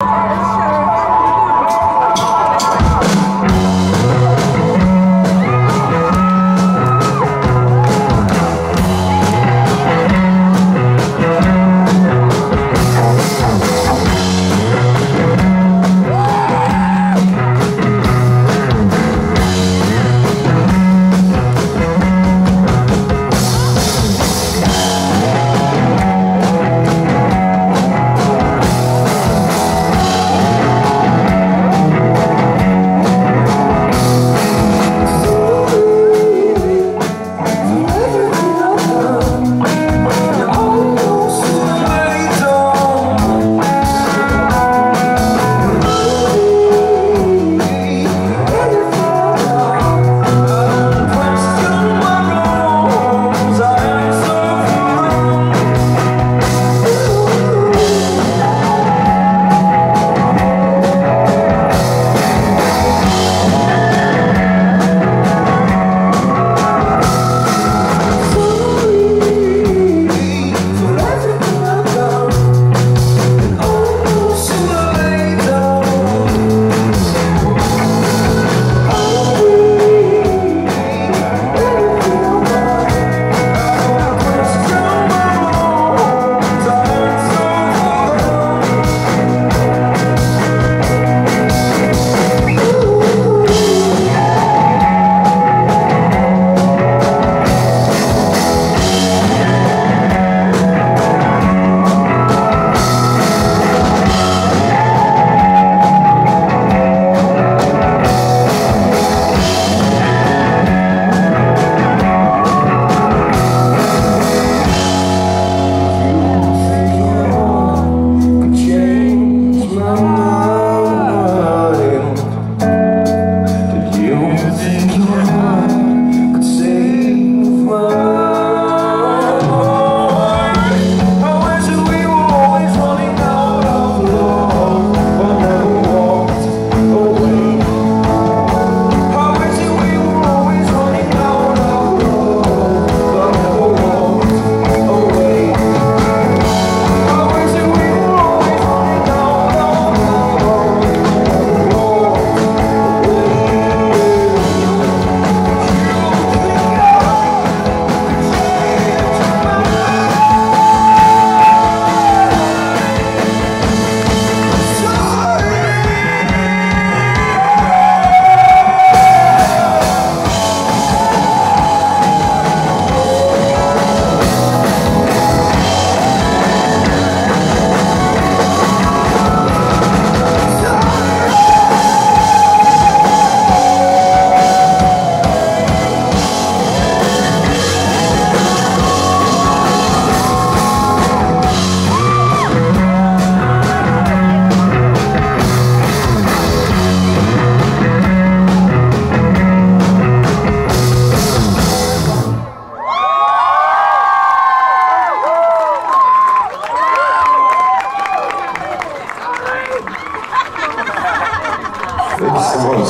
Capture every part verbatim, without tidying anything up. Thank you so much.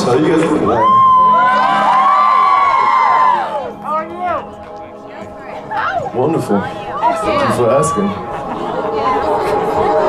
How are you guys doing? How are you? Wonderful. Thank you for asking.